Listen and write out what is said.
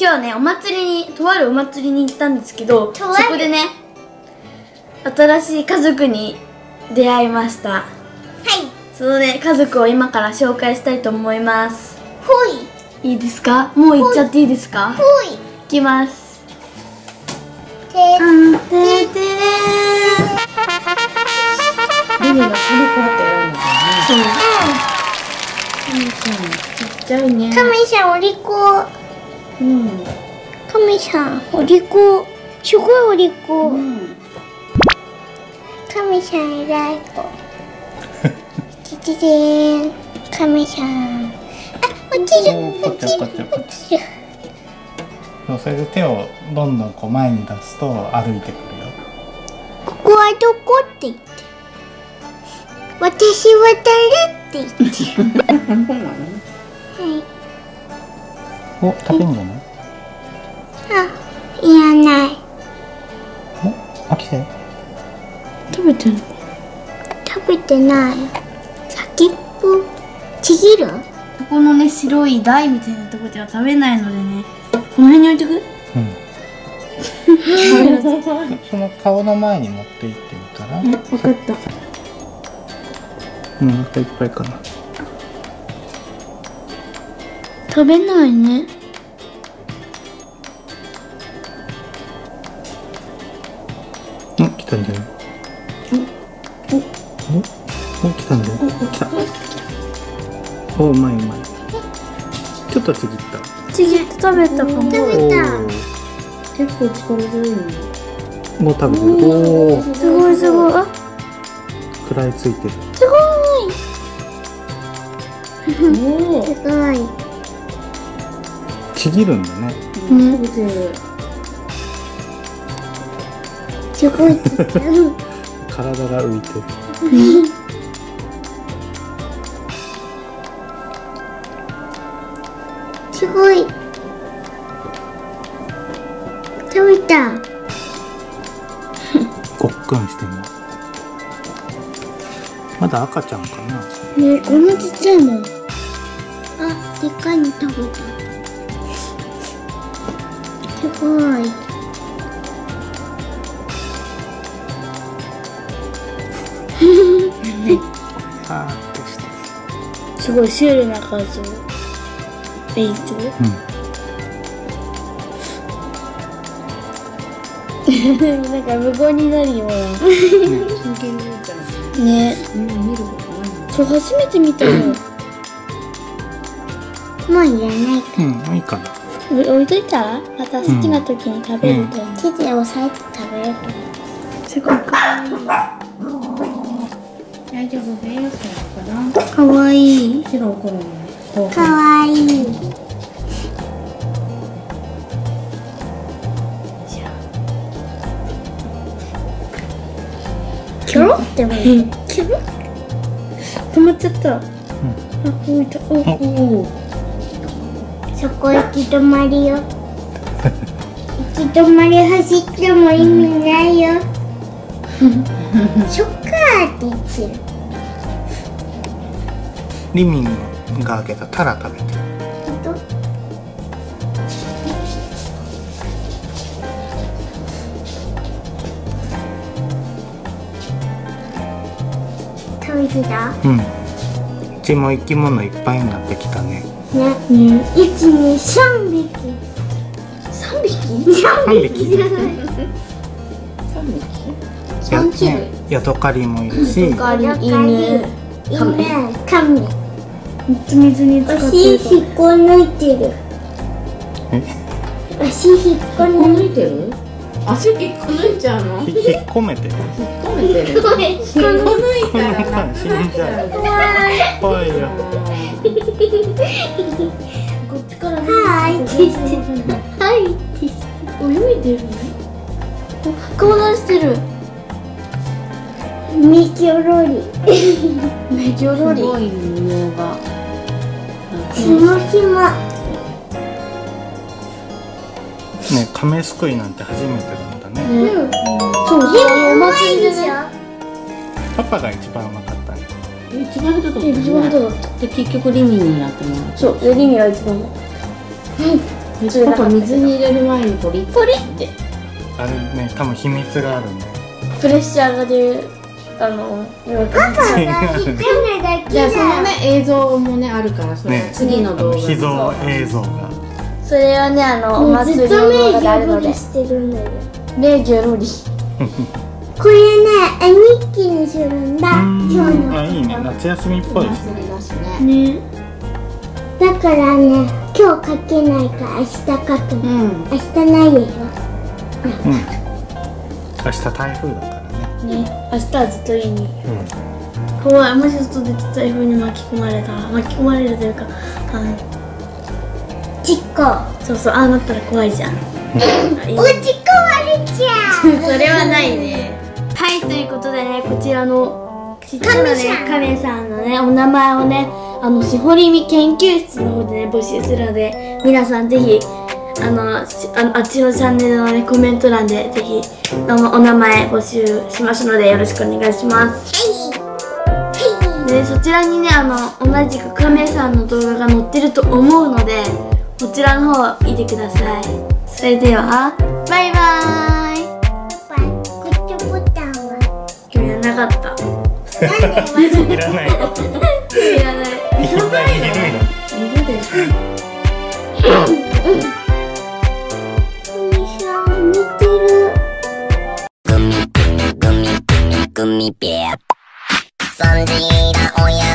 今日はね、とあるお祭りに行ったんですけど、そこでね、新しい家族に出会いました。はい。そのね、家族を今から紹介したいと思います。ほい。いいですか？もう行っちゃっていいですか？ほい。行きます。てーてーてー。リリがこれこうやってやるのかな。そう。うん。ちっちゃいね。神ちゃんお利口。うん、神さんお利口、すごいお利口、うん、神さん偉い子。ちちちーん、神さん。あ、落ちる落ちる落ちる。そう、それで手をどんどんこう前に出すと歩いてくるよ。ここはどこって言って、私渡るって言ってる。はい。お、食べんじゃない？あ、いらない。お、飽きて。食べてる。食べてない。先っぽちぎる？ここのね、白い台みたいなとこでは食べないのでね、この辺に置いてく？うん。その顔の前に持って行ってみたら？分かった。うん、なんかいっぱいかな。食べないね。うん、来たんじゃない。お、来たんだよ。来た。お、うまいうまい。ちょっとちぎった。ちぎって食べたかも。結構疲れてるね。もう食べる。おお。すごいすごい。食らいついてる。すごい。おお。すごい。ちぎるんだね。うん、すごい。体が浮いてる。すごい。食べた。ごっくんしてる。まだ赤ちゃんかな。ね、こんなちっちゃいもん。あ、でかいの食べた。すごい。あーっとして。すごいシュールな感想。いいぞ。なんか無言になるような。真剣に見たら。ね。見ることない。そう、初めて見たの。もういらないか。うん、もういいかな。置いといたらまた好きな時に食べると、手で押さえて食べる。すごいかわいい。大丈夫、栄養素なのかな。かわいい。白黒のかわいい。キョロってもいい。キョロ止まっちゃった。あ、動いた。おお、そこ行き止まりよ。行き止まり走っても意味ないよ。ショッカーって言ってる。リミンが開けたタラ食べてる。食べてた？うん。うちも生き物いっぱいになってきたね。ね、3匹じゃない。3匹。ヤドカリもいるし、カメ。水に浸かってる。足引っこ抜いてる。足引っこ抜いてる。足引っこ抜いちゃうの？引っ込めてる。引っこ抜いたら死んじゃう。怖いよ。こっちから。はい、泳いでるね。顔出してる。メキョロリ。メキョロリ。すごい模様が。ひもひも。ね、カメすくいなんて初めてなんだね。うん。そう、お祭りでしょ。パパが一番うまかったね。一番下手だった。結局リミになってもらう。そう、リミは一番。うん。水に入れる前にポリってあれね、多分秘密があるんだよ。プレッシャーが出るパパが引っ込めだけだ。じゃあそのね映像もねあるからそれ次の動画秘蔵映像がそれはねお祭りの動画があるので名魚ロリこれね絵日記にするんだ。今日のいいね夏休みっぽいですね。だからね今日書けないから明日書く。明日ないでしょ。明日台風だからね。明日はずっと家にいる。怖い。もし外出て台風に巻き込まれたら巻き込まれるというか実家そうそうああなったら怖いじゃん。落ち込まれちゃう。それはないね。はいということでねこちらのちっちゃなね亀さんのねお名前をねしほりみ研究室の方でね募集するので皆さんぜひ。あっちのチャンネルの、ね、コメント欄でぜひお名前募集しますのでよろしくお願いします。でそちらにね同じく亀さんの動画が載ってると思うのでこちらの方見てください。それではバイバーイ。グッドボタンはいらなかった。いらない。いらない。いるでしょ。Gummy bear. Sanjira, oh yeah.